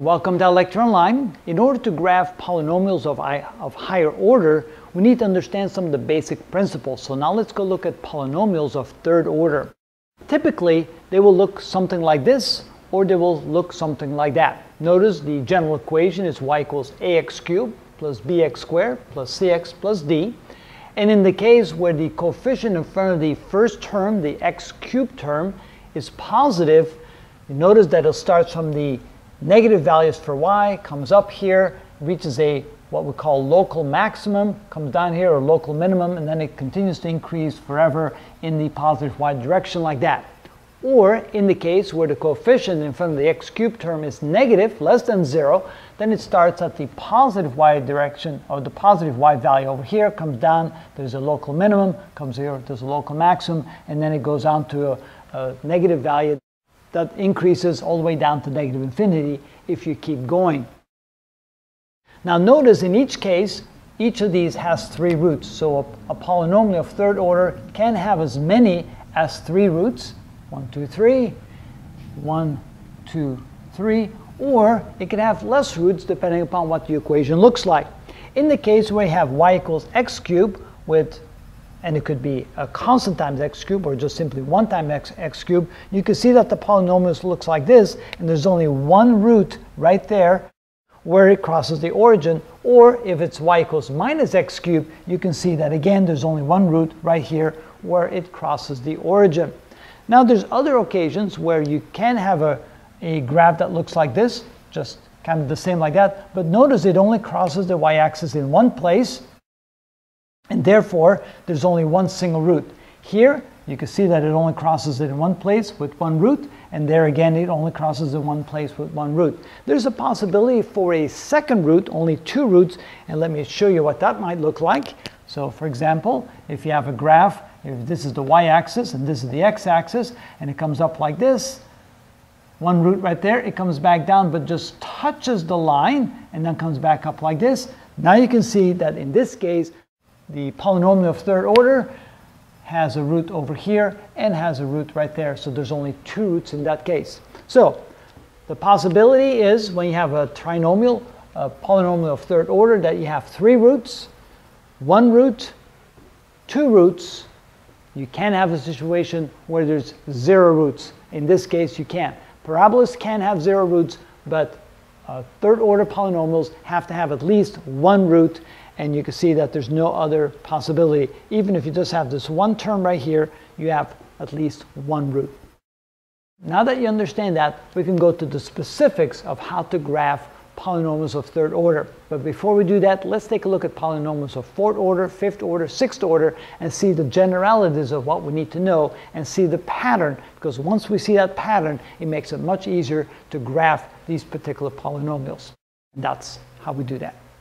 Welcome to ilectureonline. In order to graph polynomials of higher order, we need to understand some of the basic principles. So now let's go look at polynomials of third order. Typically, they will look something like this, or they will look something like that. Notice the general equation is y equals ax cubed plus bx squared plus cx plus d. And in the case where the coefficient in front of the first term, the x cubed term, is positive, you notice that it starts from the negative values for y, comes up here, reaches a what we call local maximum, comes down here, or local minimum, and then it continues to increase forever in the positive y direction like that. Or in the case where the coefficient in front of the x cubed term is negative, less than 0, then it starts at the positive y direction, or the positive y value over here, comes down, there's a local minimum, comes here, there's a local maximum, and then it goes on to a negative value that increases all the way down to negative infinity if you keep going. Now notice in each case, each of these has three roots. So a polynomial of third order can have as many as three roots, 1, 2, 3, 1, 2, 3, or it can have less roots depending upon what the equation looks like. In the case where you have y equals x cubed with, and it could be a constant times x cubed or just simply 1 times x cubed, you can see that the polynomial looks like this, and there's only one root right there where it crosses the origin. Or if it's y equals minus x cubed, you can see that again there's only one root right here where it crosses the origin. Now there's other occasions where you can have a graph that looks like this, just kind of the same like that, but notice it only crosses the y-axis in one place, and therefore there's only one single root. Here you can see that it only crosses it in one place with one root, and there again it only crosses in one place with one root. There's a possibility for a second root, only two roots, and let me show you what that might look like. So for example, if you have a graph, if this is the y-axis and this is the x-axis, and it comes up like this, one root right there, it comes back down but just touches the line and then comes back up like this. Now you can see that in this case the polynomial of third order has a root over here and has a root right there, so there's only two roots in that case. So the possibility is when you have a trinomial, a polynomial of third order, that you have three roots, one root, two roots. You can have a situation where there's zero roots. In this case you can't. Parabolas can have zero roots, but third order polynomials have to have at least one root, and you can see that there's no other possibility. Even if you just have this one term right here, you have at least one root. Now that you understand that, we can go to the specifics of how to graph polynomials of third order. But before we do that, let's take a look at polynomials of fourth order, fifth order, sixth order, and see the generalities of what we need to know and see the pattern, because once we see that pattern, it makes it much easier to graph these particular polynomials. That's how we do that.